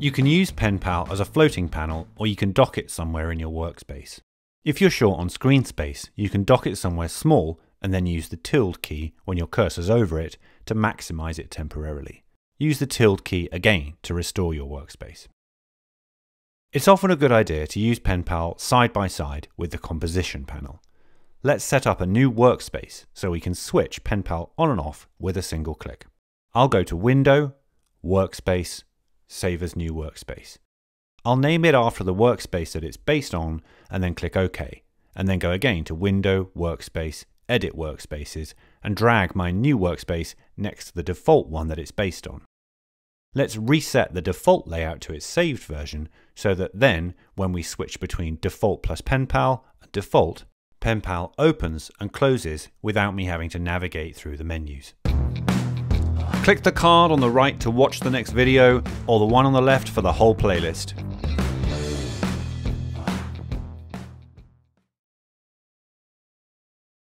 You can use Penpal as a floating panel, or you can dock it somewhere in your workspace. If you're short on screen space, you can dock it somewhere small and then use the tilde key when your cursor's over it to maximize it temporarily. Use the tilde key again to restore your workspace. It's often a good idea to use Penpal side by side with the composition panel. Let's set up a new workspace so we can switch Penpal on and off with a single click. I'll go to Window, Workspace, Save as New Workspace. I'll name it after the workspace that it's based on and then click OK, and then go again to Window, Workspace, Edit Workspaces, and drag my new workspace next to the default one that it's based on. Let's reset the default layout to its saved version so that then when we switch between Default plus Penpal and Default, Penpal opens and closes without me having to navigate through the menus. Click the card on the right to watch the next video, or the one on the left for the whole playlist.